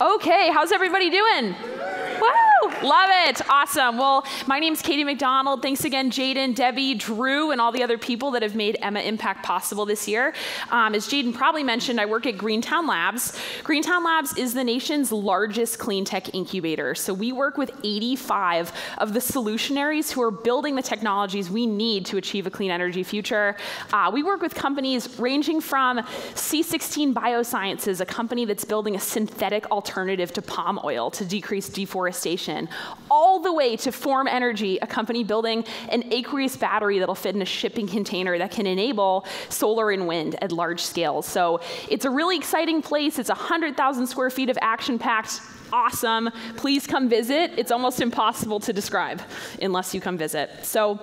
Okay, how's everybody doing? Woo! Love it. Awesome. Well, my name's Katie MacDonald. Thanks again, Jaden, Debbie, Drew, and all the other people that have made Emma Impact possible this year. As Jaden probably mentioned, I work at Greentown Labs. Greentown Labs is the nation's largest clean tech incubator. So we work with 85 of the solutionaries who are building the technologies we need to achieve a clean energy future. We work with companies ranging from C16 Biosciences, a company that's building a synthetic alternative to palm oil to decrease deforestation, all the way to Form Energy, a company building an aqueous battery that'll fit in a shipping container that can enable solar and wind at large scales. So it's a really exciting place. It's 100,000 square feet of action-packed, awesome. Please come visit. It's almost impossible to describe unless you come visit. So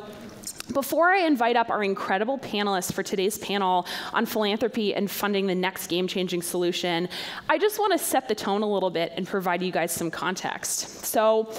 before I invite up our incredible panelists for today's panel on philanthropy and funding the next game-changing solution, I just want to set the tone a little bit and provide you guys some context. So,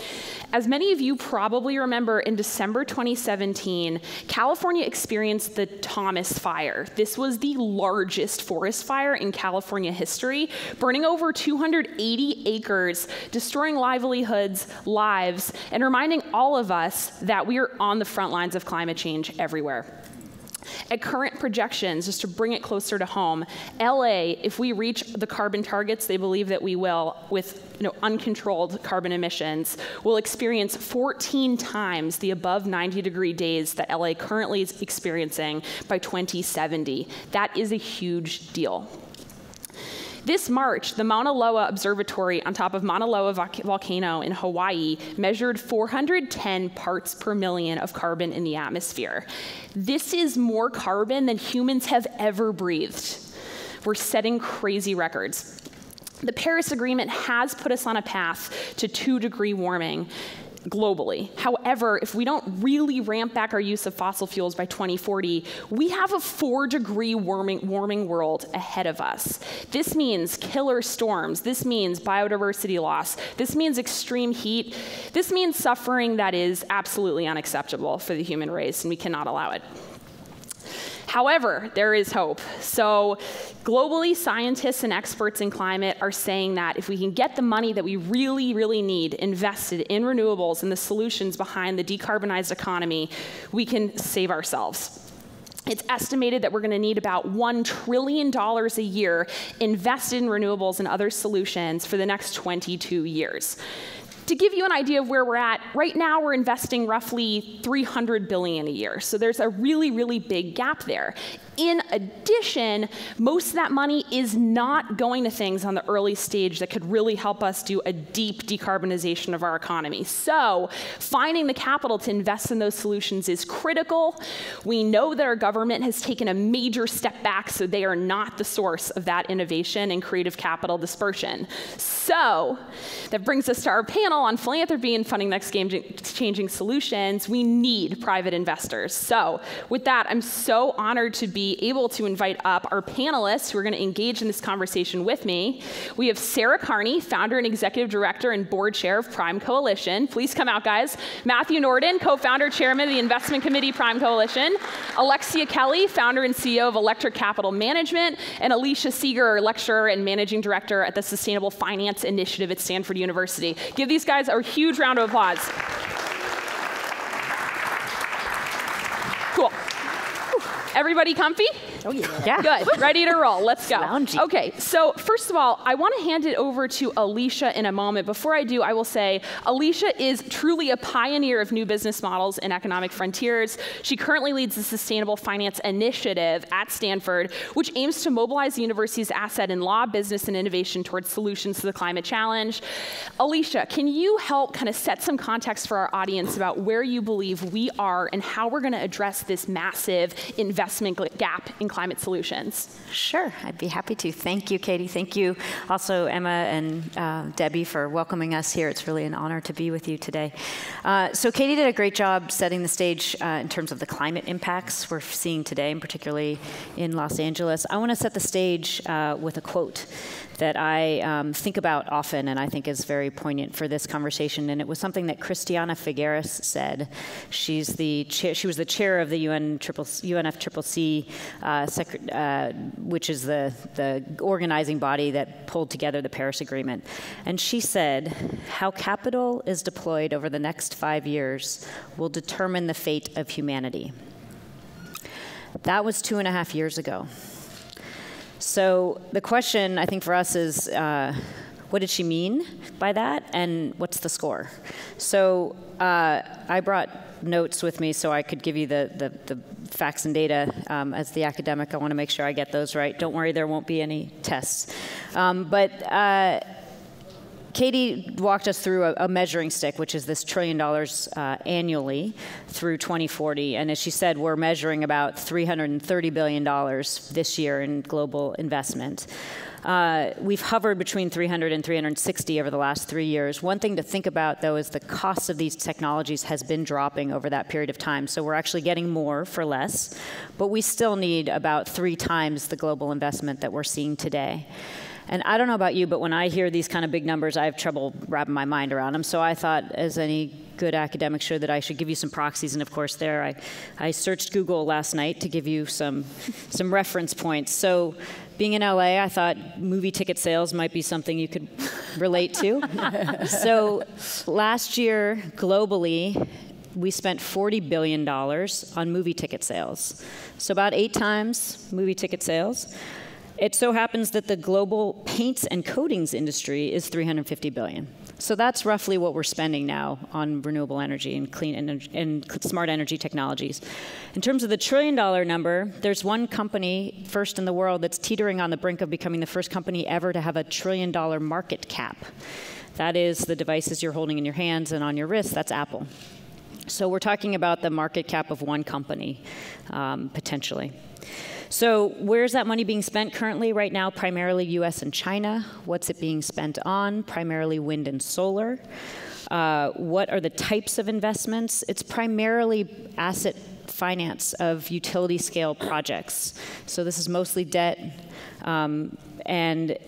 as many of you probably remember, in December 2017, California experienced the Thomas Fire. This was the largest forest fire in California history, burning over 280 acres, destroying livelihoods, lives, and reminding all of us that we are on the front lines of climate change everywhere. At current projections, just to bring it closer to home, LA, if we reach the carbon targets they believe that we will with uncontrolled carbon emissions, will experience 14 times the above 90-degree days that LA currently is experiencing by 2070. That is a huge deal. This March, the Mauna Loa Observatory on top of Mauna Loa volcano in Hawaii measured 410 parts per million of carbon in the atmosphere. This is more carbon than humans have ever breathed. We're setting crazy records. The Paris Agreement has put us on a path to 2-degree warming globally. However, if we don't really ramp back our use of fossil fuels by 2040, we have a 4-degree warming world ahead of us. This means killer storms. This means biodiversity loss. This means extreme heat. This means suffering that is absolutely unacceptable for the human race, and we cannot allow it. However, there is hope. So globally, scientists and experts in climate are saying that if we can get the money that we really, really need invested in renewables and the solutions behind the decarbonized economy, we can save ourselves. It's estimated that we're going to need about $1 trillion a year invested in renewables and other solutions for the next 22 years. To give you an idea of where we're at, right now we're investing roughly $300 billion a year. So there's a really, really big gap there. In addition, most of that money is not going to things on the early stage that could really help us do a deep decarbonization of our economy. So finding the capital to invest in those solutions is critical. We know that our government has taken a major step back, so they are not the source of that innovation and creative capital dispersion. So that brings us to our panel on philanthropy and funding next game-changing solutions. We need private investors. So with that, I'm so honored to be able to invite up our panelists who are going to engage in this conversation with me. We have Sarah Kearney, founder and executive director and board chair of Prime Coalition. Please come out, guys. Matthew Nordan, co-founder, chairman of the investment committee, Prime Coalition. Alexia Kelly, founder and CEO of Electric Capital Management. And Alicia Seiger, lecturer and managing director at the Sustainable Finance Initiative at Stanford University. Give these guys a huge round of applause. Cool. Everybody comfy? Oh, yeah. Good. Ready to roll. Let's go. Loungy. Okay. So first of all, I want to hand it over to Alicia in a moment. Before I do, I will say Alicia is truly a pioneer of new business models and economic frontiers. She currently leads the Sustainable Finance Initiative at Stanford, which aims to mobilize the university's asset in law, business, and innovation towards solutions to the climate challenge. Alicia, can you help kind of set some context for our audience about where you believe we are and how we're going to address this massive investment gap in climate solutions? Sure, I'd be happy to. Thank you, Katie. Thank you also, Emma and Debbie, for welcoming us here. It's really an honor to be with you today. So Katie did a great job setting the stage in terms of the climate impacts we're seeing today, and particularly in Los Angeles. I want to set the stage with a quote that I think about often and I think is very poignant for this conversation. And it was something that Christiana Figueres said. She's the she was the chair of the UNFCCC, which is the organizing body that pulled together the Paris Agreement. And she said, how capital is deployed over the next 5 years will determine the fate of humanity. That was 2.5 years ago. So the question, I think, for us is, what did she mean by that, and what's the score? So I brought notes with me so I could give you the facts and data. As the academic, I want to make sure I get those right. Don't worry, there won't be any tests. Katie walked us through a measuring stick, which is this $1 trillion annually through 2040. And as she said, we're measuring about $330 billion this year in global investment. We've hovered between 300 and 360 over the last 3 years. One thing to think about, though, is the cost of these technologies has been dropping over that period of time. So we're actually getting more for less, but we still need about 3 times the global investment that we're seeing today. And I don't know about you, but when I hear these kind of big numbers, I have trouble wrapping my mind around them. So I thought, as any good academic should, that I should give you some proxies. And of course, there I searched Google last night to give you some reference points. So being in LA, I thought movie ticket sales might be something you could relate to. So last year, globally, we spent $40 billion on movie ticket sales. So about 8 times movie ticket sales. It so happens that the global paints and coatings industry is $350 billion. So that's roughly what we're spending now on renewable energy and clean energy and smart energy technologies. In terms of the $1 trillion number, there's one company first in the world that's teetering on the brink of becoming the first company ever to have a $1 trillion market cap. That is the devices you're holding in your hands and on your wrist. That's Apple. So we're talking about the market cap of one company, potentially. So where's that money being spent currently? Right now, primarily US and China. What's it being spent on? Primarily wind and solar. What are the types of investments? It's primarily asset finance of utility scale projects. So this is mostly debt. And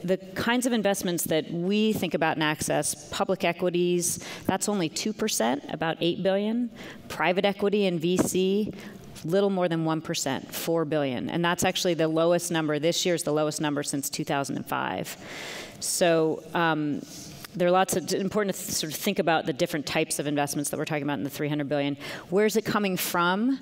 the kinds of investments that we think about in Access, public equities, that's only 2%, about $8 billion. Private equity and VC, little more than 1%, $4 billion. And that's actually the lowest number. This year's the lowest number since 2005. So there are lots of important to sort of think about the different types of investments that we're talking about in the $300 billion. Where's it coming from?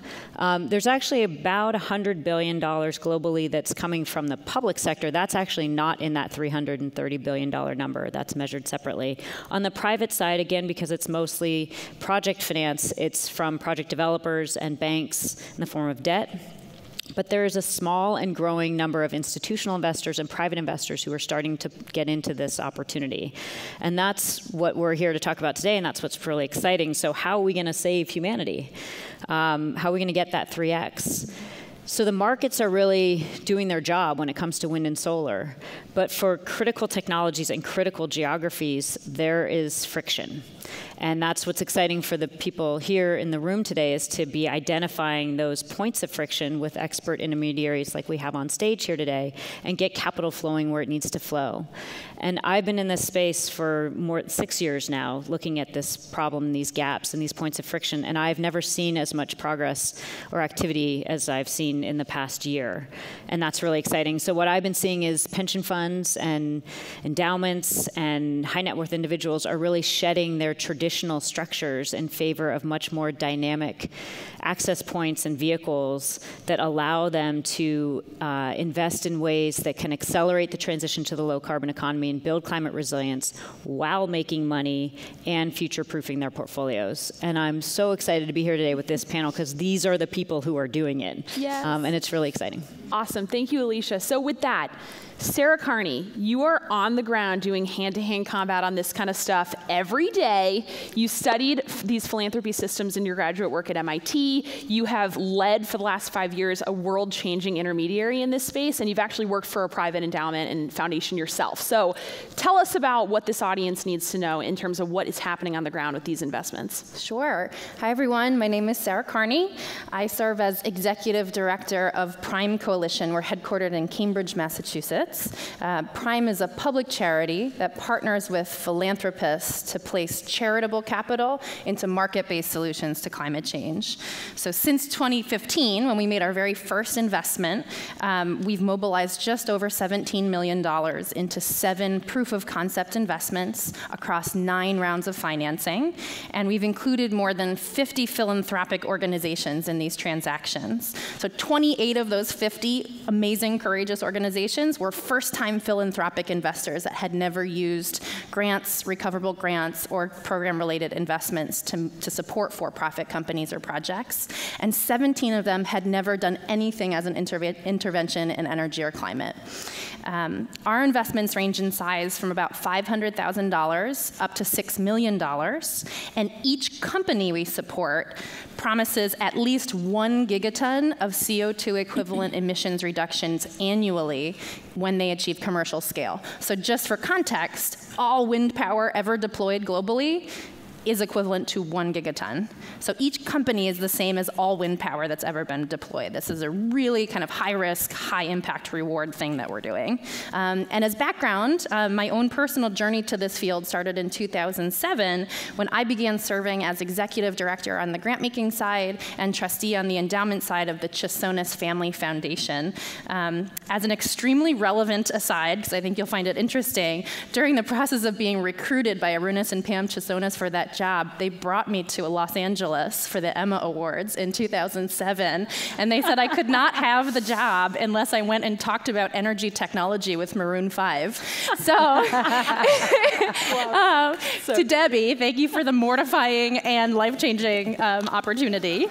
There's actually about $100 billion globally that's coming from the public sector. That's actually not in that $330 billion number. That's measured separately. On the private side, again, because it's mostly project finance, it's from project developers and banks in the form of debt. But there is a small and growing number of institutional investors and private investors who are starting to get into this opportunity. And that's what we're here to talk about today, and that's what's really exciting. So how are we going to save humanity? How are we going to get that 3X? So the markets are really doing their job when it comes to wind and solar. But for critical technologies and critical geographies, there is friction. And that's what's exciting for the people here in the room today, is to be identifying those points of friction with expert intermediaries like we have on stage here today, and get capital flowing where it needs to flow. And I've been in this space for more than 6 years now, looking at this problem, these gaps, and these points of friction. And I've never seen as much progress or activity as I've seen in the past year. And that's really exciting. So what I've been seeing is pension funds and endowments and high net worth individuals are really shedding their traditional structures in favor of much more dynamic access points and vehicles that allow them to invest in ways that can accelerate the transition to the low carbon economy and build climate resilience while making money and future-proofing their portfolios. And I'm so excited to be here today with this panel, because these are the people who are doing it. Yes. And it's really exciting. Awesome, thank you, Alicia. So with that, Sarah Kearney, you are on the ground doing hand-to-hand combat on this kind of stuff every day. You studied these philanthropy systems in your graduate work at MIT. You have led for the last 5 years a world-changing intermediary in this space, and you've actually worked for a private endowment and foundation yourself. So tell us about what this audience needs to know in terms of what is happening on the ground with these investments. Sure. Hi, everyone. My name is Sarah Kearney. I serve as Executive Director of Prime Coalition, Coalition. We're headquartered in Cambridge, Massachusetts. Prime is a public charity that partners with philanthropists to place charitable capital into market-based solutions to climate change. So since 2015, when we made our very first investment, we've mobilized just over $17 million into 7 proof-of-concept investments across 9 rounds of financing, and we've included more than 50 philanthropic organizations in these transactions. So 28 of those 50 amazing, courageous organizations were first-time philanthropic investors that had never used grants, recoverable grants, or program-related investments to support for-profit companies or projects, and 17 of them had never done anything as an intervention in energy or climate. Our investments range in size from about $500,000 up to $6 million, and each company we support promises at least 1 gigaton of CO2 equivalent emissions reductions annually when they achieve commercial scale. So just for context, all wind power ever deployed globally is equivalent to 1 gigaton. So each company is the same as all wind power that's ever been deployed. This is a really kind of high-risk, high-impact reward thing that we're doing. And as background, my own personal journey to this field started in 2007 when I began serving as executive director on the grant-making side and trustee on the endowment side of the Chisonis Family Foundation. As an extremely relevant aside, because I think you'll find it interesting, during the process of being recruited by Arunas and Pam Chisonis for that job, they brought me to Los Angeles for the Emma Awards in 2007, and they said I could not have the job unless I went and talked about energy technology with Maroon 5. So, to Debbie, thank you for the mortifying and life-changing opportunity.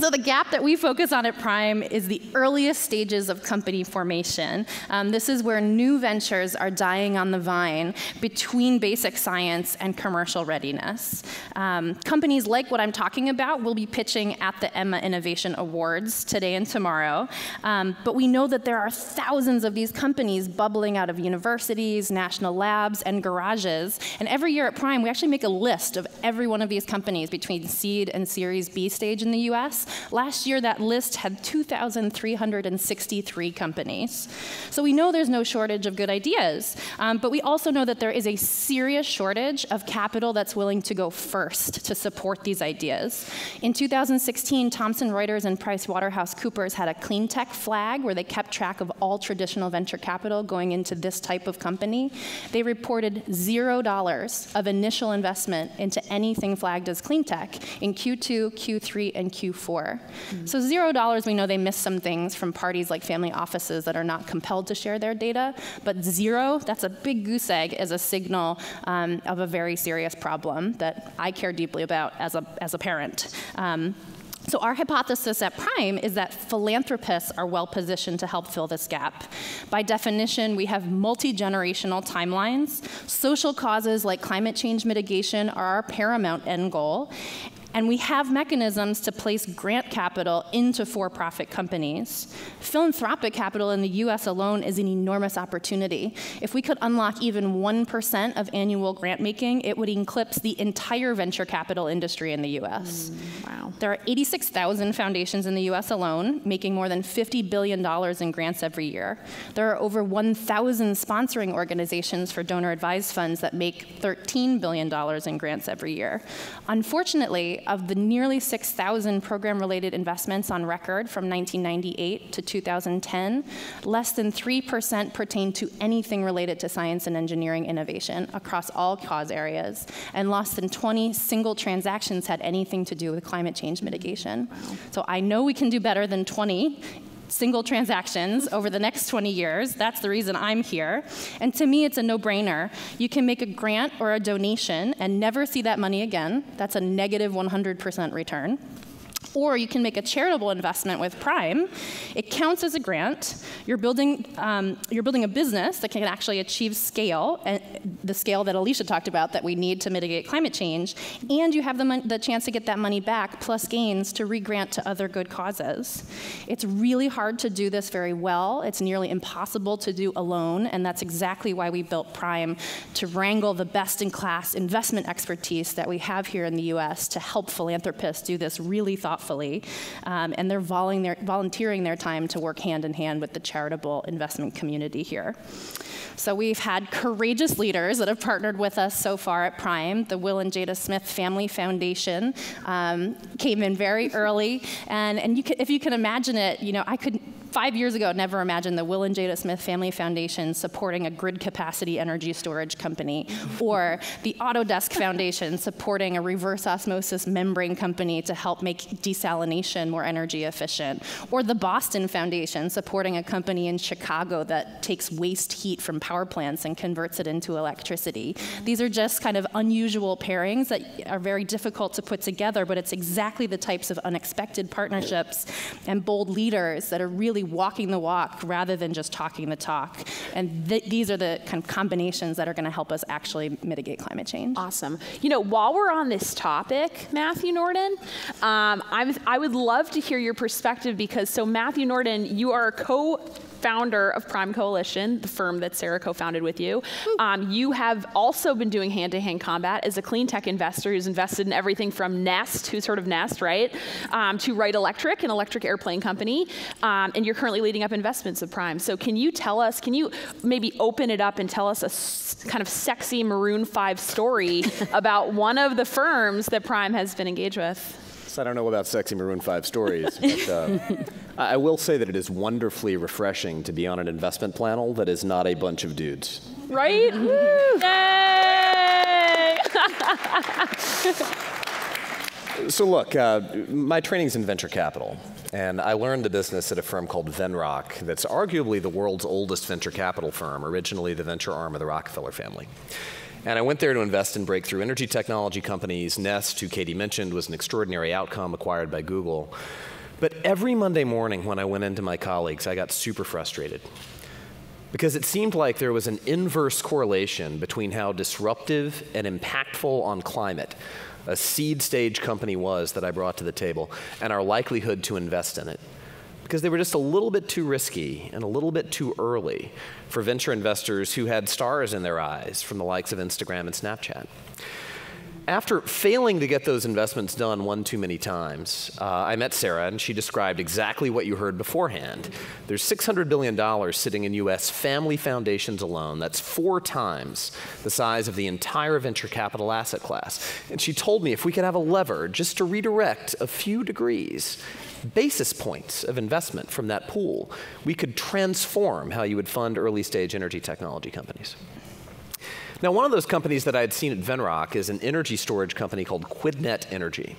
So the gap that we focus on at Prime is the earliest stages of company formation. This is where new ventures are dying on the vine between basic science and commercial readiness. Companies like what I'm talking about will be pitching at the Emma Innovation Awards today and tomorrow, but we know that there are thousands of these companies bubbling out of universities, national labs, and garages, and every year at Prime we actually make a list of every one of these companies between seed and Series B stage in the US. Last year, that list had 2,363 companies. So we know there's no shortage of good ideas, but we also know that there is a serious shortage of capital that's willing to go first to support these ideas. In 2016, Thomson Reuters and PricewaterhouseCoopers had a clean tech flag where they kept track of all traditional venture capital going into this type of company. They reported $0 of initial investment into anything flagged as clean tech in Q2, Q3, and Q4. So $0, we know they missed some things from parties like family offices that are not compelled to share their data, but zero, that's a big goose egg as a signal of a very serious problem that I care deeply about as a parent. So our hypothesis at Prime is that philanthropists are well-positioned to help fill this gap. By definition, we have multi-generational timelines. Social causes like climate change mitigation are our paramount end goal. And we have mechanisms to place grant capital into for-profit companies. Philanthropic capital in the US alone is an enormous opportunity. If we could unlock even 1% of annual grant making, it would eclipse the entire venture capital industry in the US. Wow. There are 86,000 foundations in the US alone, making more than $50 billion in grants every year. There are over 1,000 sponsoring organizations for donor-advised funds that make $13 billion in grants every year. Unfortunately, of the nearly 6,000 program-related investments on record from 1998 to 2010, less than 3% pertain to anything related to science and engineering innovation across all cause areas, and less than 20 single transactions had anything to do with climate change mitigation. Wow. So I know we can do better than 20 single transactions over the next 20 years. That's the reason I'm here. And to me, it's a no-brainer. You can make a grant or a donation and never see that money again. That's a negative 100% return. Or you can make a charitable investment with Prime. It counts as a grant. You're building a business that can actually achieve scale, the scale that Alicia talked about that we need to mitigate climate change, and you have the chance to get that money back plus gains to regrant to other good causes. It's really hard to do this very well. It's nearly impossible to do alone, and that's exactly why we built Prime, to wrangle the best-in-class investment expertise that we have here in the US to help philanthropists do this really thoughtful thoughtfully, and they're volunteering their time to work hand in hand with the charitable investment community here. So we've had courageous leaders that have partnered with us so far at Prime. The Will and Jada Smith Family Foundation came in very early, and you could, if you can imagine it, you know, I could 5 years ago never imagined the Will and Jada Smith Family Foundation supporting a grid capacity energy storage company, or the Autodesk Foundation supporting a reverse osmosis membrane company to help make desalination more energy efficient, or the Boston Foundation supporting a company in Chicago that takes waste heat from power plants and converts it into electricity. These are just kind of unusual pairings that are very difficult to put together, but it's exactly the types of unexpected partnerships and bold leaders that are really walking the walk rather than just talking the talk. And these are the kind of combinations that are going to help us actually mitigate climate change. Awesome. You know, while we're on this topic, Matthew Nordan, I would love to hear your perspective, because so Matthew Nordan, you are a co-founder of Prime Coalition, the firm that Sarah co-founded with you. You have also been doing hand-to-hand combat as a clean tech investor who's invested in everything from Nest, who's heard of Nest, right, to Wright Electric, an electric airplane company, and you're currently leading up investments of Prime. So can you tell us, can you maybe open it up and tell us a kind of sexy Maroon 5 story about one of the firms that Prime has been engaged with? I don't know about sexy Maroon 5 stories, but I will say that it is wonderfully refreshing to be on an investment panel that is not a bunch of dudes. Right? Yay! So look, my training's in venture capital, and I learned the business at a firm called Venrock that's arguably the world's oldest venture capital firm, originally the venture arm of the Rockefeller family. And I went there to invest in breakthrough energy technology companies. Nest, who Katie mentioned, was an extraordinary outcome acquired by Google. But every Monday morning when I went into my colleagues, I got super frustrated, because it seemed like there was an inverse correlation between how disruptive and impactful on climate a seed stage company was that I brought to the table and our likelihood to invest in it, because they were just a little bit too risky and a little bit too early for venture investors who had stars in their eyes from the likes of Instagram and Snapchat. After failing to get those investments done one too many times, I met Sarah, and she described exactly what you heard beforehand. There's $600 billion sitting in U.S. family foundations alone. That's 4 times the size of the entire venture capital asset class. And she told me if we could have a lever just to redirect a few degrees, basis points of investment from that pool, we could transform how you would fund early-stage energy technology companies. Now, one of those companies that I had seen at Venrock is an energy storage company called Quidnet Energy.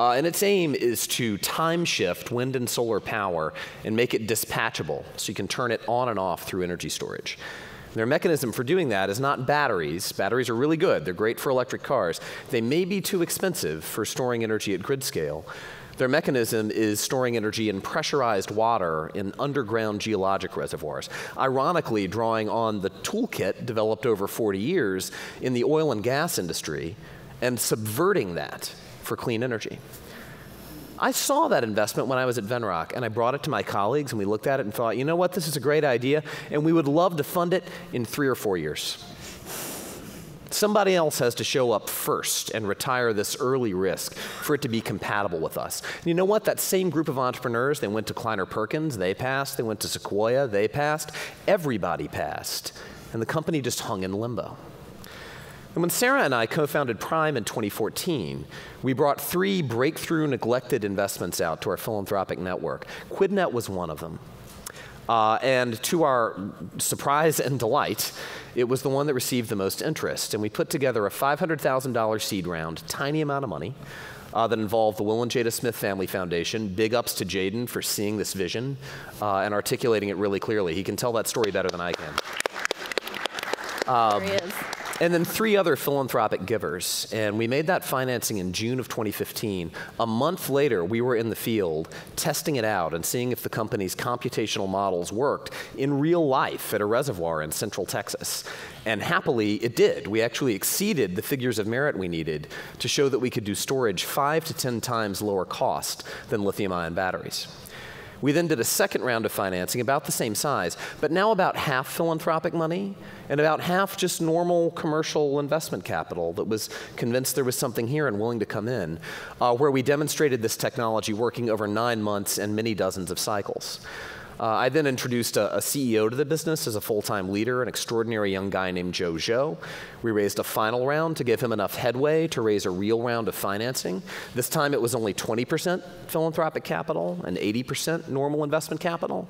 And its aim is to time shift wind and solar power and make it dispatchable, so you can turn it on and off through energy storage. And their mechanism for doing that is not batteries. Batteries are really good. They're great for electric cars. They may be too expensive for storing energy at grid scale. Their mechanism is storing energy in pressurized water in underground geologic reservoirs, ironically drawing on the toolkit developed over 40 years in the oil and gas industry and subverting that for clean energy. I saw that investment when I was at Venrock, and I brought it to my colleagues, and we looked at it and thought, you know what, this is a great idea, and we would love to fund it in 3 or 4 years. Somebody else has to show up first and retire this early risk for it to be compatible with us. And you know what? That same group of entrepreneurs, they went to Kleiner Perkins, they passed. They went to Sequoia, they passed. Everybody passed. And the company just hung in limbo. And when Sarah and I co-founded Prime in 2014, we brought 3 breakthrough neglected investments out to our philanthropic network. Quidnet was one of them. And to our surprise and delight, it was the one that received the most interest. And we put together a $500,000 seed round, tiny amount of money, that involved the Will and Jada Smith Family Foundation. Big ups to Jaden for seeing this vision and articulating it really clearly. He can tell that story better than I can. There he is. And then 3 other philanthropic givers. And we made that financing in June of 2015. A month later, we were in the field testing it out and seeing if the company's computational models worked in real life at a reservoir in central Texas. And happily, it did. We actually exceeded the figures of merit we needed to show that we could do storage 5 to 10 times lower cost than lithium-ion batteries. We then did a second round of financing, about the same size, but now about half philanthropic money and about half just normal commercial investment capital that was convinced there was something here and willing to come in, where we demonstrated this technology working over 9 months and many dozens of cycles. I then introduced a CEO to the business as a full-time leader, an extraordinary young guy named Joe Zhou. We raised a final round to give him enough headway to raise a real round of financing. This time it was only 20% philanthropic capital and 80% normal investment capital.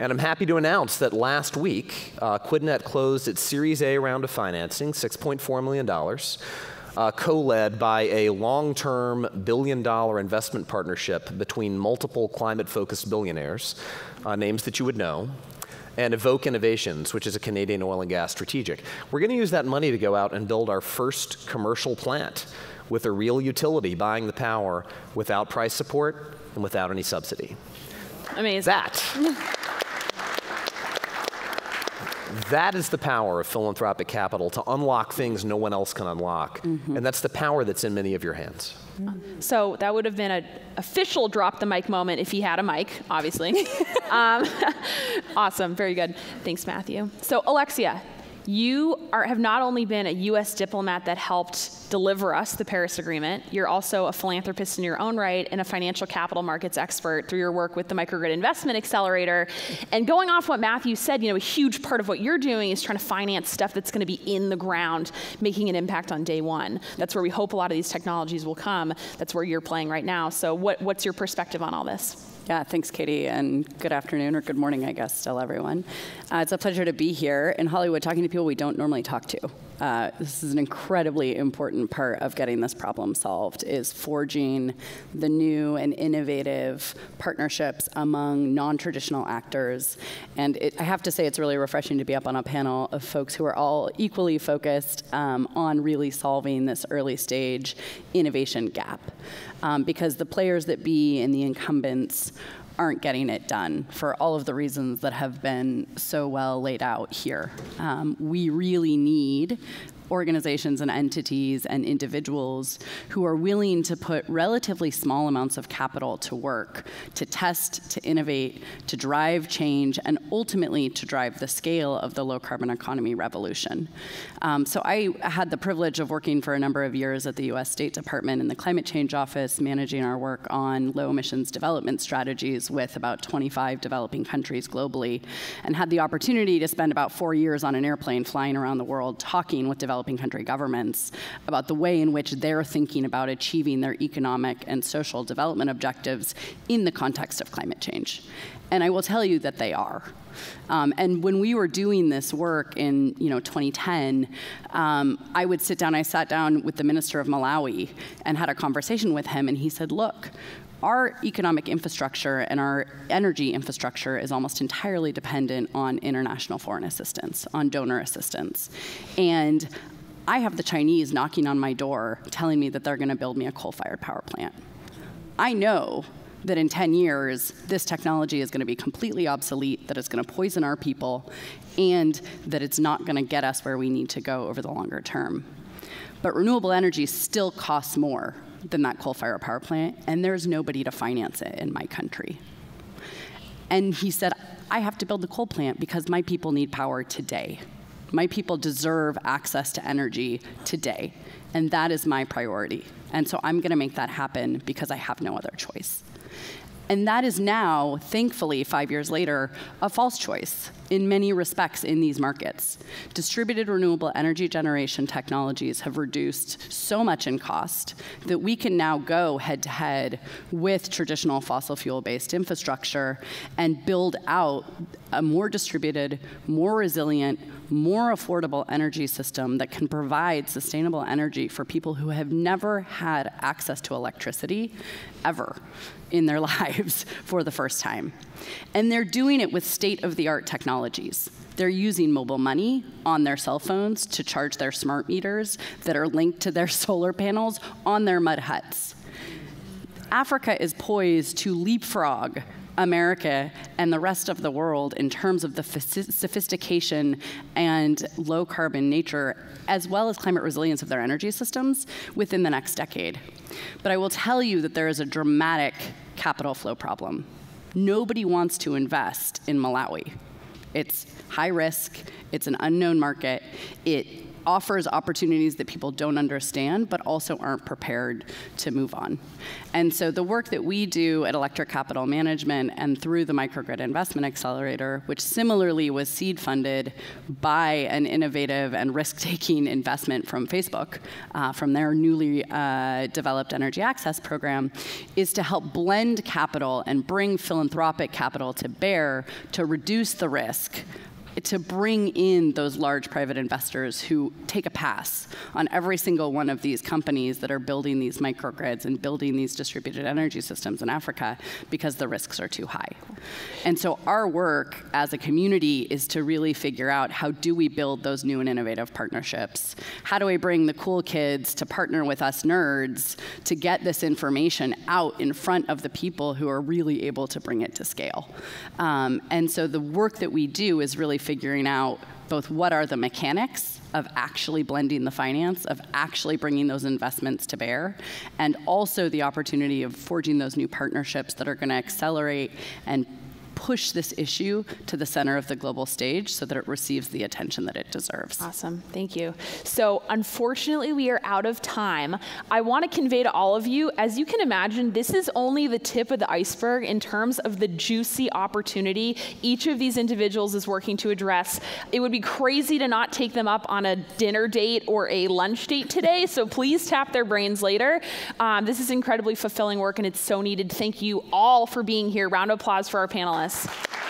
And I'm happy to announce that last week, Quidnet closed its Series A round of financing, $6.4 million. Co-led by a long-term billion-dollar investment partnership between multiple climate-focused billionaires, names that you would know, and Evoke Innovations, which is a Canadian oil and gas strategic. We're going to use that money to go out and build our first commercial plant with a real utility buying the power without price support and without any subsidy. Amazing. That is the power of philanthropic capital, to unlock things no one else can unlock. Mm-hmm. And that's the power that's in many of your hands. Mm-hmm. So that would have been an official drop the mic moment if he had a mic, obviously. Awesome, very good. Thanks, Matthew. So Alexia, you have not only been a US diplomat that helped deliver us the Paris Agreement, you're also a philanthropist in your own right and a financial capital markets expert through your work with the Microgrid Investment Accelerator. And going off what Matthew said, you know, a huge part of what you're doing is trying to finance stuff that's going to be in the ground, making an impact on day one. That's where we hope a lot of these technologies will come. That's where you're playing right now. So what's your perspective on all this? Yeah, thanks, Katie, and good afternoon, or good morning, I guess, still, everyone. It's a pleasure to be here in Hollywood talking to people we don't normally talk to. This is an incredibly important part of getting this problem solved, is forging the new and innovative partnerships among non-traditional actors. And I have to say, it's really refreshing to be up on a panel of folks who are all equally focused on really solving this early stage innovation gap. Because the players that be and the incumbents aren't getting it done for all of the reasons that have been so well laid out here. We really need organizations and entities and individuals who are willing to put relatively small amounts of capital to work, to test, to innovate, to drive change, and ultimately to drive the scale of the low-carbon economy revolution. So I had the privilege of working for a number of years at the US State Department in the Climate Change Office, managing our work on low-emissions development strategies with about 25 developing countries globally, and had the opportunity to spend about 4 years on an airplane flying around the world talking with developing country governments about the way in which they're thinking about achieving their economic and social development objectives in the context of climate change. And I will tell you that they are. And when we were doing this work in 2010, I sat down with the minister of Malawi and had a conversation with him, and he said, look, our economic infrastructure and our energy infrastructure is almost entirely dependent on international foreign assistance, on donor assistance. And I have the Chinese knocking on my door telling me that they're going to build me a coal-fired power plant. I know that in 10 years, this technology is going to be completely obsolete, that it's going to poison our people, and that it's not going to get us where we need to go over the longer term. But renewable energy still costs more than that coal-fired power plant, and there's nobody to finance it in my country. And he said, I have to build the coal plant because my people need power today. My people deserve access to energy today, and that is my priority. And so I'm going to make that happen because I have no other choice. And that is now, thankfully, 5 years later, a false choice in many respects in these markets. Distributed renewable energy generation technologies have reduced so much in cost that we can now go head-to-head with traditional fossil fuel-based infrastructure and build out a more distributed, more resilient, more affordable energy system that can provide sustainable energy for people who have never had access to electricity ever in their lives for the first time. And they're doing it with state-of-the-art technologies. They're using mobile money on their cell phones to charge their smart meters that are linked to their solar panels on their mud huts. Africa is poised to leapfrog America and the rest of the world in terms of the sophistication and low-carbon nature, as well as climate resilience of their energy systems within the next decade. But I will tell you that there is a dramatic capital flow problem Nobody wants to invest in Malawi. It's high risk, it's an unknown market, it offers opportunities that people don't understand but also aren't prepared to move on. And so the work that we do at Electric Capital Management and through the Microgrid Investment Accelerator, which similarly was seed funded by an innovative and risk-taking investment from Facebook, from their newly developed energy access program, is to help blend capital and bring philanthropic capital to bear to reduce the risk, to bring in those large private investors who take a pass on every single one of these companies that are building these microgrids and building these distributed energy systems in Africa because the risks are too high. And so our work as a community is to really figure out, how do we build those new and innovative partnerships? How do we bring the cool kids to partner with us nerds to get this information out in front of the people who are really able to bring it to scale? And so the work that we do is really figuring out both what are the mechanics of actually blending the finance, of actually bringing those investments to bear, and also the opportunity of forging those new partnerships that are going to accelerate and push this issue to the center of the global stage so that it receives the attention that it deserves. Awesome, thank you. So unfortunately, we are out of time. I want to convey to all of you, as you can imagine, this is only the tip of the iceberg in terms of the juicy opportunity each of these individuals is working to address. It would be crazy to not take them up on a dinner date or a lunch date today, so please tap their brains later. This is incredibly fulfilling work and it's so needed. Thank you all for being here. Round of applause for our panelists. Yes.